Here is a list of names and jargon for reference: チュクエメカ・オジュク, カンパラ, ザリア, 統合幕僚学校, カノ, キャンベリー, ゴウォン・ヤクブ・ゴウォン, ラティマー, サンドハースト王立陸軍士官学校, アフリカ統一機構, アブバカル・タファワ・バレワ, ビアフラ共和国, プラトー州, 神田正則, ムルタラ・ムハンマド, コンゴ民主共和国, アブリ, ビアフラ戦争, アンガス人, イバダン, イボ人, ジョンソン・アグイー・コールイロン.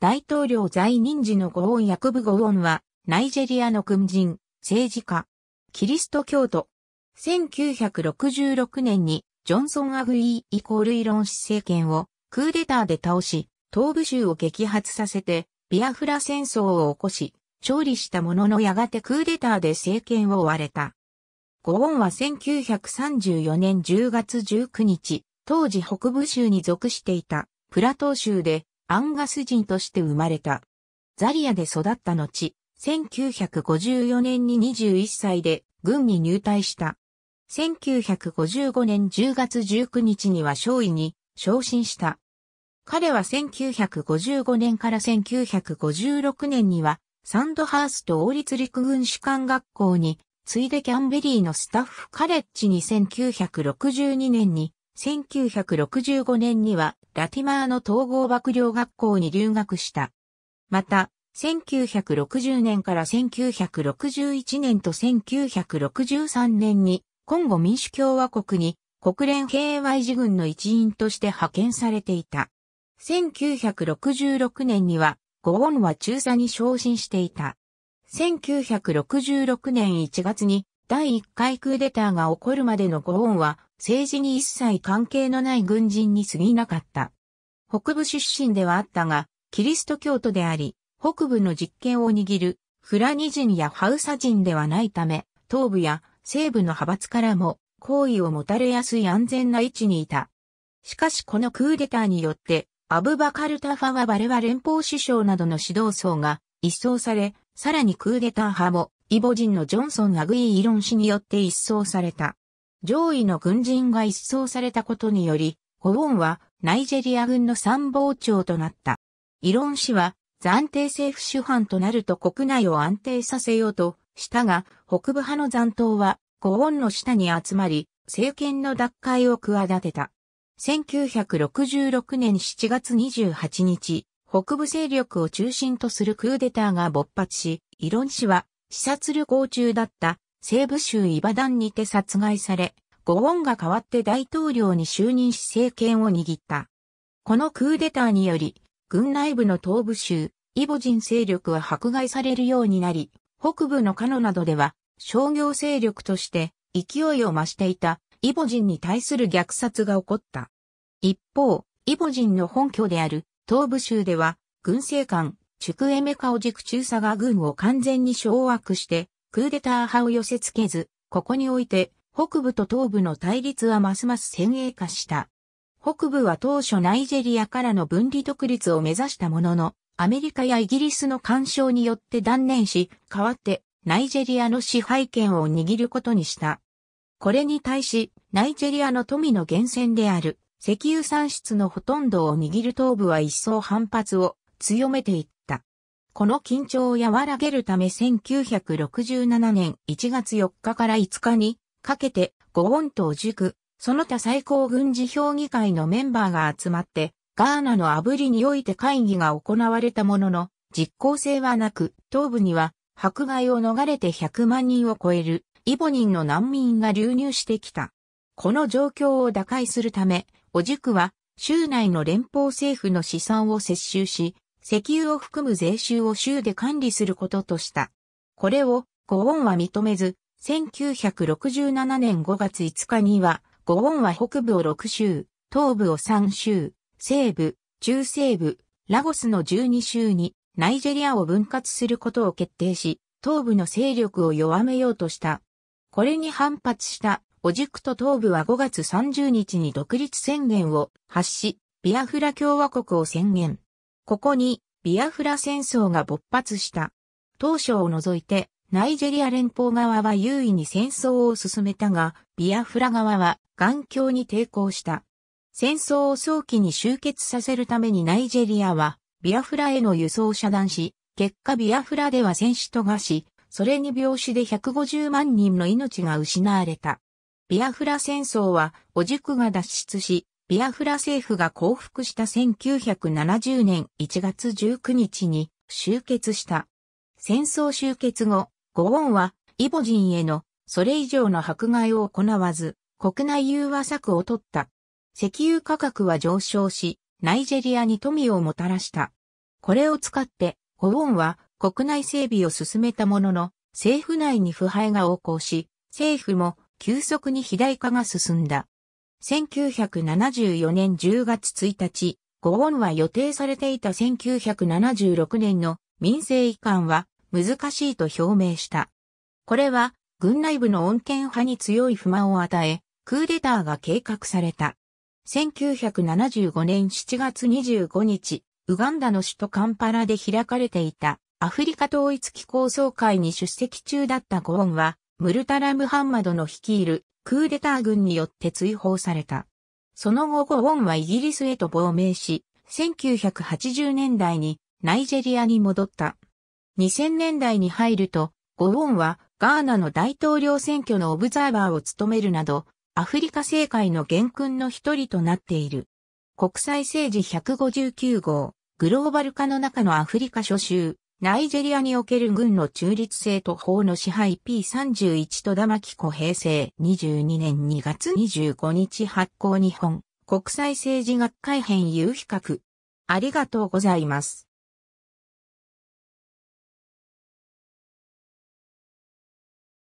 大統領在任時のゴウォン・ヤクブ・ゴウォンは、ナイジェリアの軍人、政治家、キリスト教徒。1966年に、ジョンソン・アグイー・コールイロン氏政権を、クーデターで倒し、東部州を撃破させて、ビアフラ戦争を起こし、勝利したもののやがてクーデターで政権を追われた。ゴウォンは1934年10月19日、当時北部州に属していたプラトー州でアンガス人として生まれた。ザリヤで育った後、1954年に21歳で軍に入隊した。1955年10月19日には少尉に昇進した。彼は1955年から1956年にはサンドハースト王立陸軍士官学校に次いでキャンベリーのスタッフカレッジに1962年に、1965年にはラティマーの統合幕僚学校に留学した。また、1960年から1961年と1963年に、コンゴ民主共和国に国連平和維持軍の一員として派遣されていた。1966年には、ゴウォンは中佐に昇進していた。1966年1月に第1回クーデターが起こるまでのゴウォンは政治に一切関係のない軍人に過ぎなかった。北部出身ではあったが、キリスト教徒であり、北部の実権を握るフラニ人やハウサ人ではないため、東部や西部の派閥からも好意をもたれやすい安全な位置にいた。しかしこのクーデターによって、アブバカル・タファワ・バレワ連邦首相などの指導層が一掃され、さらにクーデター派も、イボ人のジョンソン・アグイー・ロン氏によって一掃された。上位の軍人が一掃されたことにより、ゴウォンはナイジェリア軍の参謀長となった。イロン氏は暫定政府主犯となると国内を安定させようとしたが、北部派の残党はゴウォンの下に集まり、政権の奪回を企てた。1966年7月28日、北部勢力を中心とするクーデターが勃発し、イロン氏は視察旅行中だった西部州イバダンにて殺害され、ゴウォンが代わって大統領に就任し政権を握った。このクーデターにより、軍内部の東部州、イボ人勢力は迫害されるようになり、北部のカノなどでは商業勢力として勢いを増していたイボ人に対する虐殺が起こった。一方、イボ人の本拠である東部州では、軍政官、チュクエメカオジク中佐が軍を完全に掌握して、クーデター派を寄せ付けず、ここにおいて、北部と東部の対立はますます先鋭化した。北部は当初ナイジェリアからの分離独立を目指したものの、アメリカやイギリスの干渉によって断念し、代わって、ナイジェリアの支配権を握ることにした。これに対し、ナイジェリアの富の源泉である。石油産出のほとんどを握る東部は一層反発を強めていった。この緊張を和らげるため1967年1月4日から5日にかけてゴウォンとオジク、その他最高軍事評議会のメンバーが集まってガーナのアブリにおいて会議が行われたものの実効性はなく東部には迫害を逃れて100万人を超えるイボ人の難民が流入してきた。この状況を打開するためオジクは州内の連邦政府の資産を接収し、石油を含む税収を州で管理することとした。これをゴウォンは認めず、1967年5月5日にはゴウォンは北部を6州、東部を3州、西部、中西部、ラゴスの12州にナイジェリアを分割することを決定し、東部の勢力を弱めようとした。これに反発した。オジクと東部は5月30日に独立宣言を発し、ビアフラ共和国を宣言。ここにビアフラ戦争が勃発した。当初を除いてナイジェリア連邦側は優位に戦争を進めたが、ビアフラ側は頑強に抵抗した。戦争を早期に終結させるためにナイジェリアはビアフラへの輸送を遮断し、結果ビアフラでは戦死と化し、それに病死で150万人の命が失われた。ビアフラ戦争は、オジクが脱出し、ビアフラ政府が降伏した1970年1月19日に終結した。戦争終結後、ゴウォンは、イボ人への、それ以上の迫害を行わず、国内融和策を取った。石油価格は上昇し、ナイジェリアに富をもたらした。これを使って、ゴウォンは国内整備を進めたものの、政府内に腐敗が横行し、政府も急速に肥大化が進んだ。1974年10月1日、ゴウォンは予定されていた1976年の民政移管は難しいと表明した。これは軍内部の穏健派に強い不満を与え、クーデターが計画された。1975年7月25日、ウガンダの首都カンパラで開かれていたアフリカ統一機構総会に出席中だったゴウォンは、ムルタラ・ムハンマドの率いるクーデター軍によって追放された。その後ゴウォンはイギリスへと亡命し、1980年代にナイジェリアに戻った。2000年代に入ると、ゴウォンはガーナの大統領選挙のオブザーバーを務めるなど、アフリカ政界の元勲の一人となっている。国際政治159号、グローバル化の中のアフリカ諸州、ナイジェリアにおける軍の中立性と法の支配 P31 戸田真紀子平成22年2月25日発行日本国際政治学会編有比較。ありがとうございます。